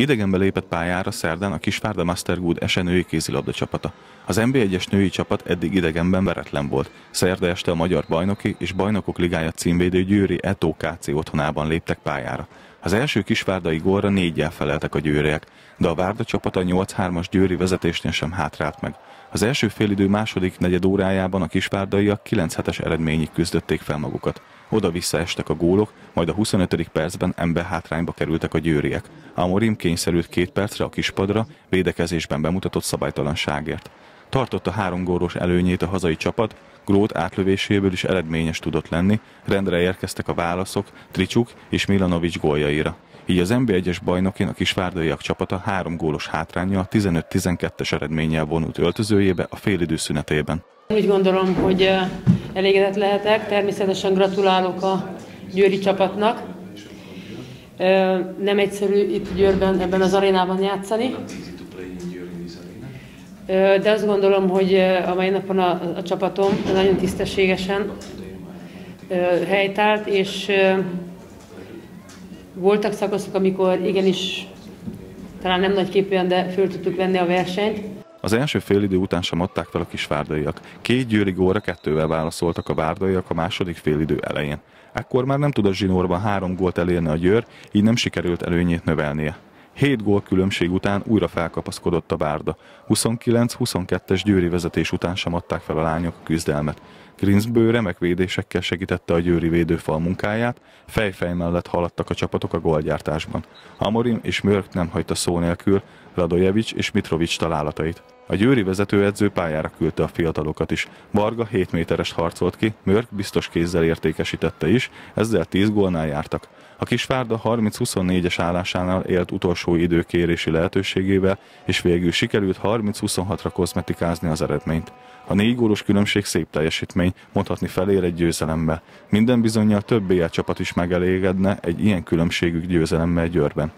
Idegenbe lépett pályára szerdán a Kisvárda Mastergood esenői kézilabda csapata. Az NB1-es női csapat eddig idegenben veretlen volt. Szerda este a Magyar Bajnoki és Bajnokok Ligája címvédő Győri ETO KC otthonában léptek pályára. Az első kisvárdai gólra 4-jel feleltek a győriek, de a Várda csapata 8-3-as győri vezetésnél sem hátrált meg. Az első félidő második negyed órájában a kisvárdaiak 9-7-es eredményig küzdötték fel magukat. Oda-vissza estek a gólok, majd a 25. percben emberhátrányba kerültek a győriek. Amorim kényszerült 2 percre a kispadra, védekezésben bemutatott szabálytalanságért. Tartotta 3 gólos előnyét a hazai csapat, Grót átlövéséből is eredményes tudott lenni, rendre érkeztek a válaszok Tricsuk és Milanovic góljaira. Így az NB1-es bajnokin a kisvárdaiak csapata 3 gólos hátránnyal 15-12-es eredménnyel vonult öltözőjébe a félidő szünetében. Úgy gondolom, hogy elégedett lehetek, természetesen gratulálok a győri csapatnak. Nem egyszerű itt Győrben, ebben az arénában játszani. De azt gondolom, hogy a mai napon a csapatom nagyon tisztességesen helytált, és voltak szakaszok, amikor igenis talán nem nagyképűen, de föl tudtuk venni a versenyt. Az első félidő után sem adták fel a kisvárdaiak. 2 győri gólra 2-vel válaszoltak a várdaiak a második félidő elején. Ekkor már nem tudott zsinórban 3 gólt elérni a Győr, így nem sikerült előnyét növelnie. 7 gól különbség után újra felkapaszkodott a Barga. 29-22-es győri vezetés után sem adták fel a lányok a küzdelmet. Grinsberg remek védésekkel segítette a győri védőfal munkáját, fej-fej mellett haladtak a csapatok a gólgyártásban. Amorim és Mörk nem hagyta szó nélkül Ladojevics és Mitrovics találatait. A győri vezetőedző pályára küldte a fiatalokat is. Barga 7 méteres harcolt ki, Mörk biztos kézzel értékesítette is, ezzel 10 gólnál jártak. A Kisvárda 30-24-es állásánál élt utolsó időkérési lehetőségével, és végül sikerült 30-26-ra kozmetikázni az eredményt. A 4 gólos különbség szép teljesítmény, mondhatni felér egy győzelemmel. Minden bizonnyal több BL csapat is megelégedne egy ilyen különbségű győzelemmel Győrben.